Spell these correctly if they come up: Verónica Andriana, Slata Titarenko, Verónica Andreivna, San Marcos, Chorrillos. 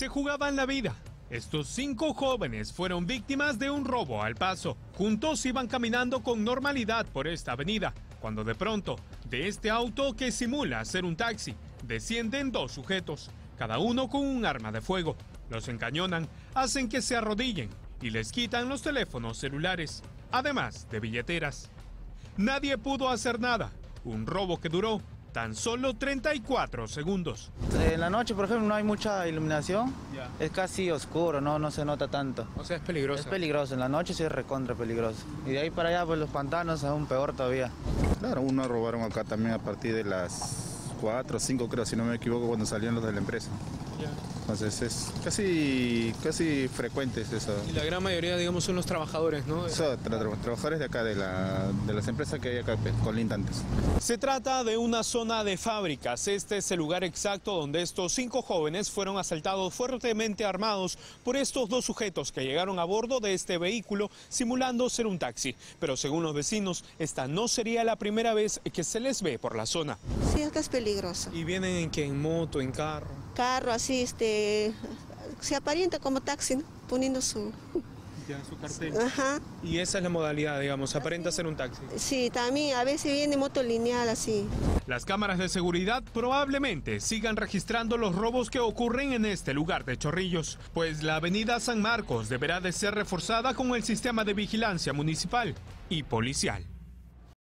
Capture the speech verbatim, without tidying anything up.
se jugaban la vida. Estos cinco jóvenes fueron víctimas de un robo al paso. Juntos iban caminando con normalidad por esta avenida, cuando de pronto, de este auto que simula ser un taxi, descienden dos sujetos, cada uno con un arma de fuego. Los encañonan, hacen que se arrodillen y les quitan los teléfonos celulares, además de billeteras. Nadie pudo hacer nada. Un robo que duró tan solo treinta y cuatro segundos. En la noche, por ejemplo, no hay mucha iluminación. Yeah. Es casi oscuro, no, no se nota tanto. O sea, es peligroso. Es peligroso, en la noche sí es recontra peligroso. Y de ahí para allá, pues los pantanos aún peor todavía. Claro, uno robaron acá también a partir de las cuatro o cinco, creo, si no me equivoco, cuando salían los de la empresa. Yeah. Entonces es casi, casi frecuente eso. Y la gran mayoría, digamos, son los trabajadores, ¿no? Son tra tra trabajadores de acá, de, la, de las empresas que hay acá, colindantes. Se trata de una zona de fábricas. Este es el lugar exacto donde estos cinco jóvenes fueron asaltados fuertemente armados por estos dos sujetos que llegaron a bordo de este vehículo simulando ser un taxi. Pero según los vecinos, esta no sería la primera vez que se les ve por la zona. Sí, es que es peligroso. ¿Y vienen en qué? ¿En moto, en carro? Carro, así, este, se aparenta como taxi, ¿no? Poniendo su... Ya, su cartel. Ajá. Y esa es la modalidad, digamos, aparenta así ser un taxi. Sí, también, a veces viene moto lineal, así. Las cámaras de seguridad probablemente sigan registrando los robos que ocurren en este lugar de Chorrillos, pues la avenida San Marcos deberá de ser reforzada con el sistema de vigilancia municipal y policial.